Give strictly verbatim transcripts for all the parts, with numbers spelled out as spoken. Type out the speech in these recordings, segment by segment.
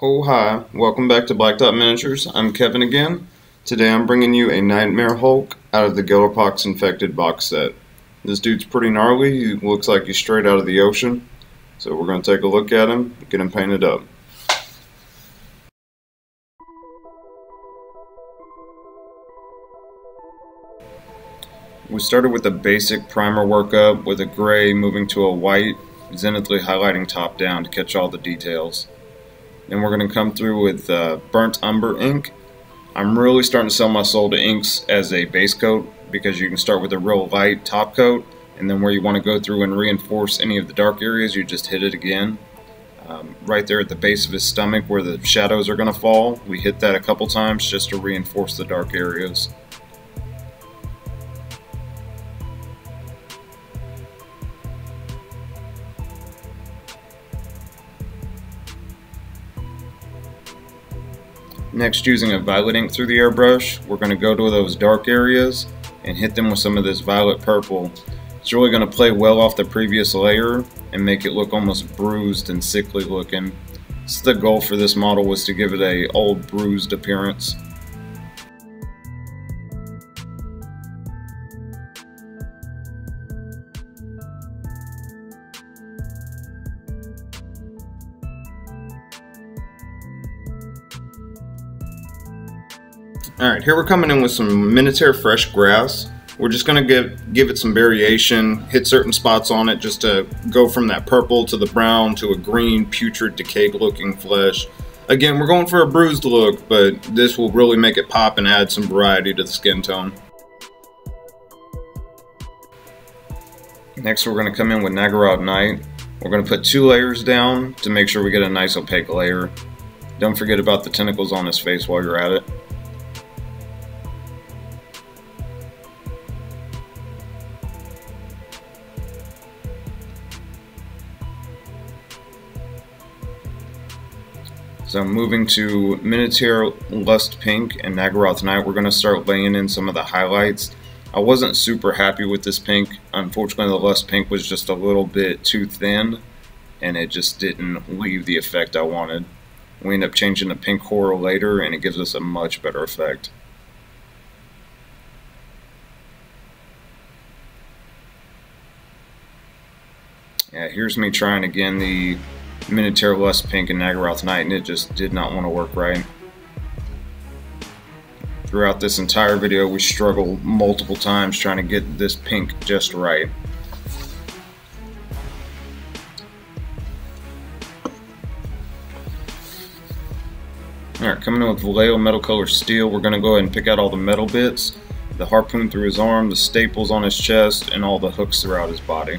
Oh hi, welcome back to Black Dot Miniatures. I'm Kevin again. Today I'm bringing you a Nightmare Hulk out of the Gellerpox Infected box set. This dude's pretty gnarly, he looks like he's straight out of the ocean. So we're going to take a look at him, get him painted up. We started with a basic primer workup with a gray moving to a white, zenithly highlighting top down to catch all the details. Then we're going to come through with uh, Burnt Umber ink. I'm really starting to sell my soul to inks as a base coat because you can start with a real light top coat, and then where you want to go through and reinforce any of the dark areas, you just hit it again. Um, right there at the base of his stomach where the shadows are going to fall, we hit that a couple times just to reinforce the dark areas. Next, using a violet ink through the airbrush, we're going to go to those dark areas and hit them with some of this violet purple. It's really going to play well off the previous layer and make it look almost bruised and sickly looking. So the goal for this model was to give it a old bruised appearance. Alright, here we're coming in with some Minotaur Fresh Grass. We're just going to give, give it some variation, hit certain spots on it just to go from that purple to the brown to a green, putrid, decayed looking flesh. Again, we're going for a bruised look, but this will really make it pop and add some variety to the skin tone. Next, we're going to come in with Naggaroth Night. We're going to put two layers down to make sure we get a nice opaque layer. Don't forget about the tentacles on his face while you're at it. So moving to Minotaur Lust Pink and Naggaroth Night, we're going to start laying in some of the highlights. I wasn't super happy with this pink. Unfortunately, the Lust Pink was just a little bit too thin, and it just didn't leave the effect I wanted. We end up changing to Pink Core later, and it gives us a much better effect. Yeah, here's me trying again the Minotaur Lust Pink and Naggaroth Night, and it just did not want to work right. Throughout this entire video, we struggled multiple times trying to get this pink just right. Alright, coming in with Vallejo Metal Color Steel, we're going to go ahead and pick out all the metal bits, the harpoon through his arm, the staples on his chest, and all the hooks throughout his body.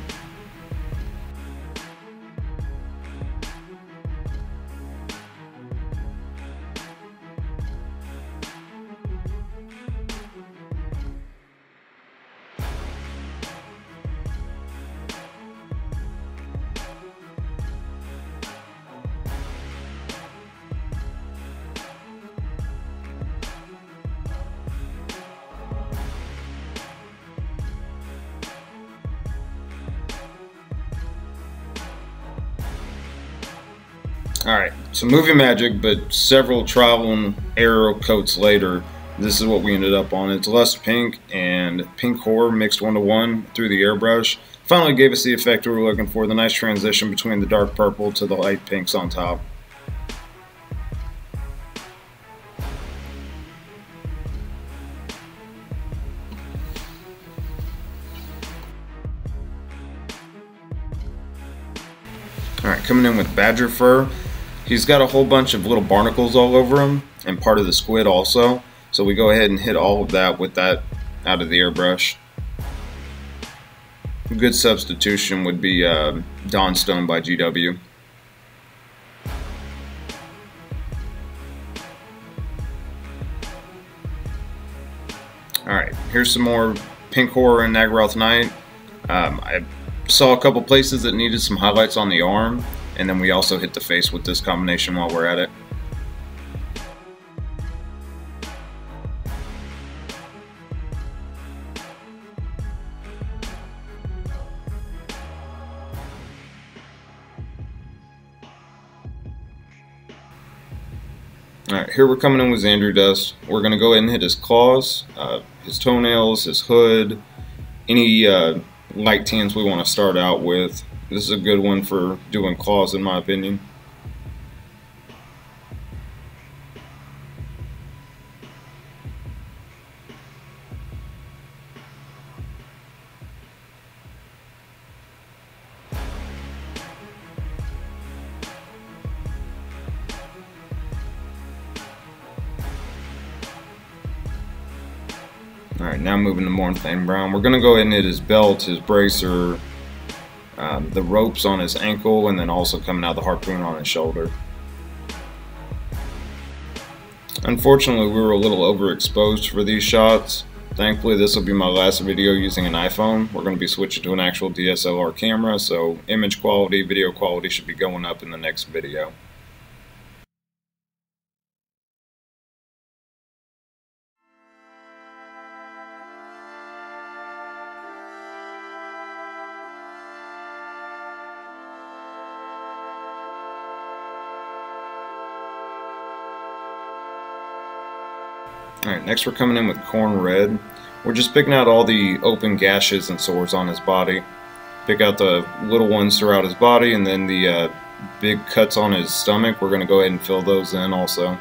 Alright, so movie magic, but several trial and error coats later, this is what we ended up on. It's Lust Pink and Pink Core mixed one to one through the airbrush. Finally gave us the effect we were looking for, the nice transition between the dark purple to the light pinks on top. Alright, coming in with Badger Fur. He's got a whole bunch of little barnacles all over him, and part of the squid also. So we go ahead and hit all of that with that out of the airbrush. A good substitution would be uh, Dawnstone by G W. Alright, here's some more Pink Horror and Naggaroth Night. Um, I saw a couple places that needed some highlights on the arm. And then we also hit the face with this combination while we're at it. Alright, here we're coming in with Xandrew Dust. We're going to go ahead and hit his claws, uh, his toenails, his hood, any uh, light tans we want to start out with. This is a good one for doing claws in my opinion. Alright, now moving to Mournfang Brown. We're going to go ahead and hit his belt, his bracer, um, the ropes on his ankle, and then also coming out the harpoon on his shoulder. Unfortunately, we were a little overexposed for these shots. Thankfully, this will be my last video using an iPhone. We're going to be switching to an actual D S L R camera, so image quality, video quality should be going up in the next video. Alright, next we're coming in with Corn Red. We're just picking out all the open gashes and sores on his body. Pick out the little ones throughout his body, and then the uh, big cuts on his stomach. We're going to go ahead and fill those in also.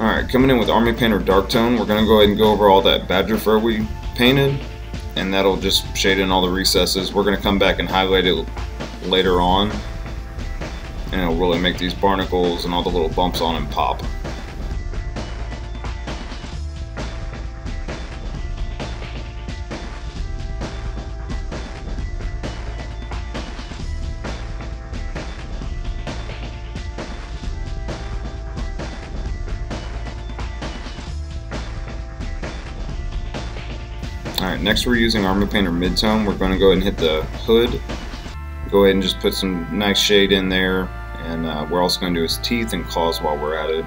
Alright, coming in with Army Painter Dark Tone, we're going to go ahead and go over all that Badger Fur we painted, and that'll just shade in all the recesses. We're going to come back and highlight it later on, and it'll really make these barnacles and all the little bumps on him pop. Alright, next we're using Army Painter Midtone. We're going to go ahead and hit the hood. Go ahead and just put some nice shade in there. And uh, we're also going to do his teeth and claws while we're at it.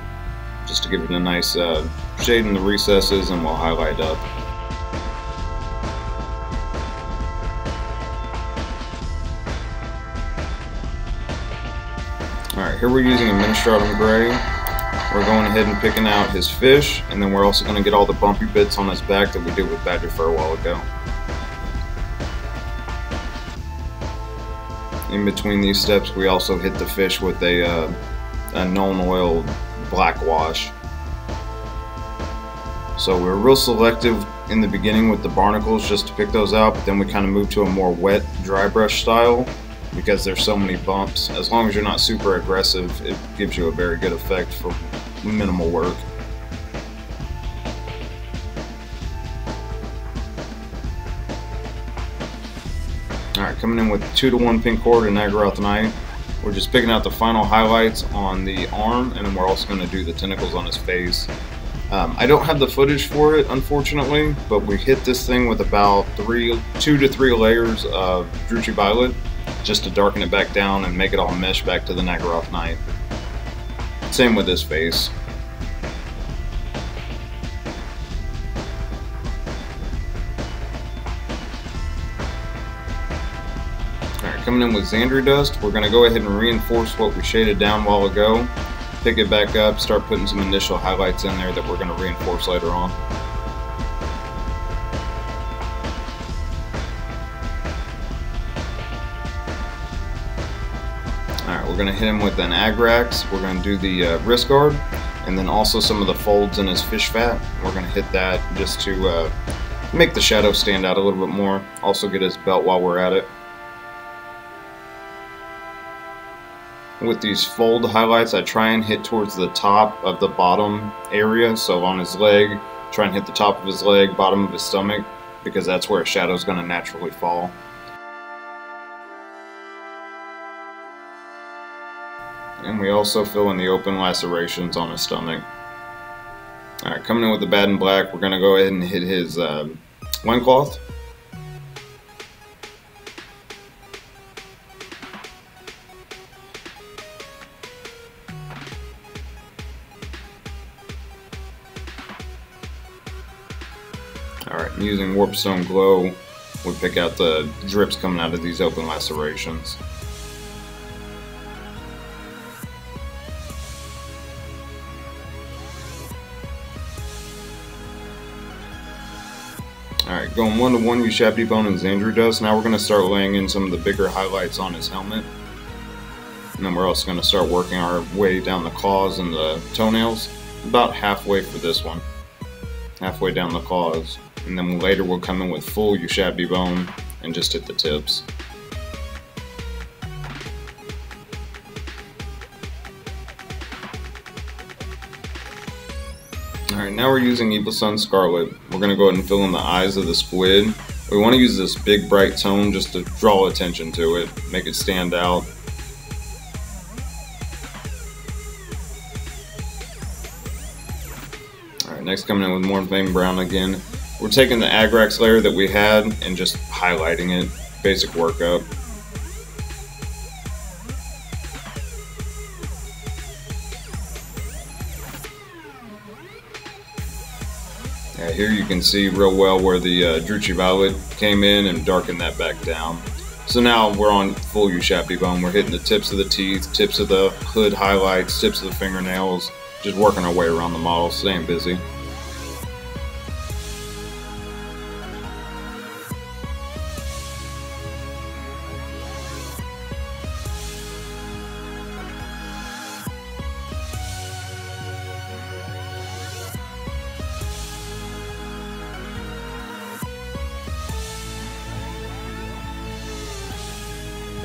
Just to give it a nice uh, shade in the recesses, and we'll highlight up. Alright, here we're using a Minstral Grey. We're going ahead and picking out his fish, and then we're also going to get all the bumpy bits on his back that we did with Badger Fur a while ago. In between these steps, we also hit the fish with a, uh, a Nuln Oil Black Wash. So we're real selective in the beginning with the barnacles just to pick those out, but then we kind of move to a more wet, dry brush style. Because there's so many bumps, as long as you're not super aggressive, it gives you a very good effect for minimal work. Alright, coming in with two to one Pink Core and Naggaroth Night. We're just picking out the final highlights on the arm, and then we're also going to do the tentacles on his face. Um, I don't have the footage for it, unfortunately, but we hit this thing with about three, two to three layers of Druchii Violet, just to darken it back down and make it all mesh back to the Naggaroth Night. Same with his face. Alright, coming in with Xandrew Dust, we're going to go ahead and reinforce what we shaded down a while ago, pick it back up, start putting some initial highlights in there that we're going to reinforce later on. Alright, we're going to hit him with an Agrax. We're going to do the uh, wrist guard, and then also some of the folds in his fish fat. We're going to hit that just to uh, make the shadow stand out a little bit more. Also get his belt while we're at it. With these fold highlights, I try and hit towards the top of the bottom area. So on his leg, try and hit the top of his leg, bottom of his stomach, because that's where a shadow is going to naturally fall. And we also fill in the open lacerations on his stomach. Alright, coming in with the bad and black, we're going to go ahead and hit his um, loincloth. Alright, using Warpstone Glow, we pick out the drips coming out of these open lacerations. Alright, going one to one with Shabby Bone and Xandrew Dust. Now we're going to start laying in some of the bigger highlights on his helmet. And then we're also going to start working our way down the claws and the toenails. About halfway for this one. Halfway down the claws. And then later we'll come in with full Shabby Bone and just hit the tips. Alright, now we're using Evil Sun Scarlet. We're going to go ahead and fill in the eyes of the squid. We want to use this big bright tone just to draw attention to it, make it stand out. Alright, next coming in with Mournfang Brown again. We're taking the Agrax layer that we had and just highlighting it. Basic workup. Yeah, here you can see real well where the uh, Druchii Violet came in and darkened that back down. So now we're on full Shabby Bone. We're hitting the tips of the teeth, tips of the hood highlights, tips of the fingernails, just working our way around the model, staying busy.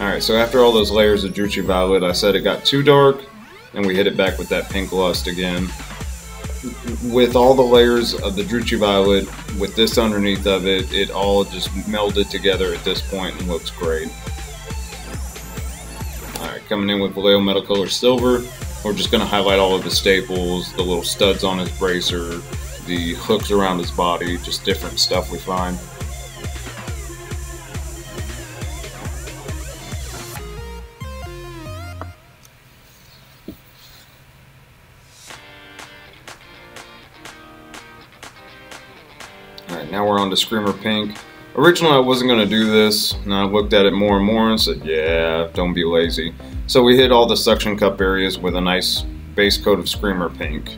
Alright, so after all those layers of Druchii Violet, I said it got too dark, and we hit it back with that Pink Lust again. With all the layers of the Druchii Violet, with this underneath of it, it all just melded together at this point and looks great. Alright, coming in with Vallejo Metal Color Silver, we're just going to highlight all of the staples, the little studs on his bracer, the hooks around his body, just different stuff we find. Now we're on to Screamer Pink. Originally I wasn't going to do this, and I looked at it more and more and said, yeah, don't be lazy. So we hit all the suction cup areas with a nice base coat of Screamer Pink.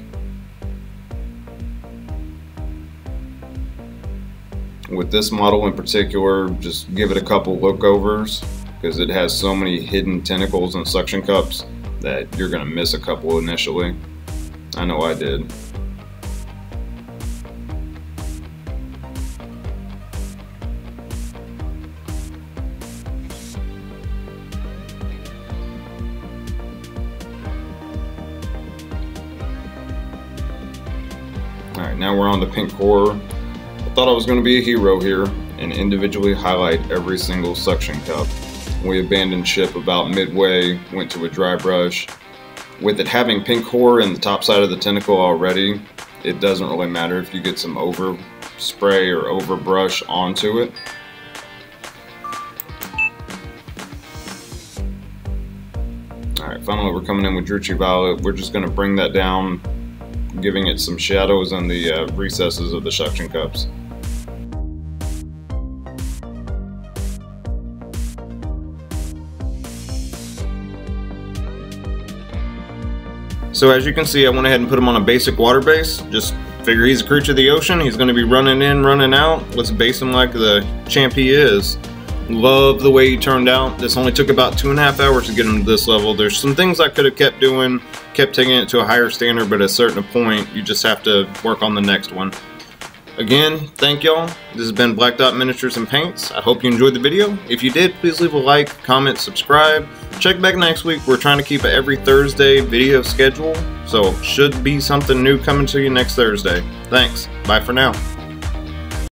With this model in particular, just give it a couple look overs, because it has so many hidden tentacles and suction cups that you're going to miss a couple initially. I know I did. Alright, now we're on the Pink Core. I thought I was going to be a hero here and individually highlight every single suction cup. We abandoned ship about midway, went to a dry brush. With it having Pink Core in the top side of the tentacle already, it doesn't really matter if you get some over spray or over brush onto it. Alright, finally we're coming in with Druchii Violet. We're just going to bring that down, giving it some shadows in the uh, recesses of the suction cups. So as you can see, I went ahead and put him on a basic water base. Just figure he's a creature of the ocean, he's going to be running in, running out. Let's base him like the champ he is. Love the way he turned out. This only took about two and a half hours to get him to this level. There's some things I could have kept doing, kept taking it to a higher standard, but at a certain point, you just have to work on the next one. Again, thank y'all. This has been Black Dot Miniatures and Paints. I hope you enjoyed the video. If you did, please leave a like, comment, subscribe. Check back next week. We're trying to keep an every Thursday video schedule, so should be something new coming to you next Thursday. Thanks. Bye for now.